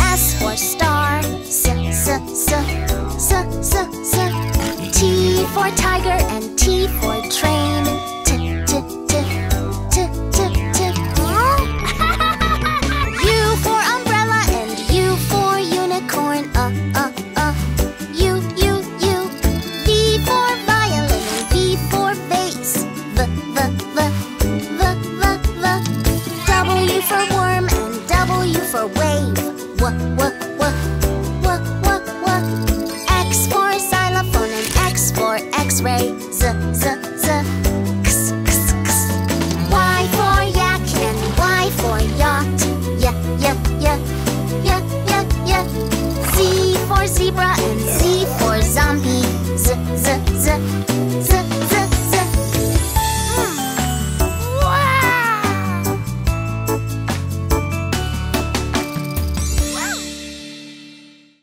X for xylophone and X for X-ray.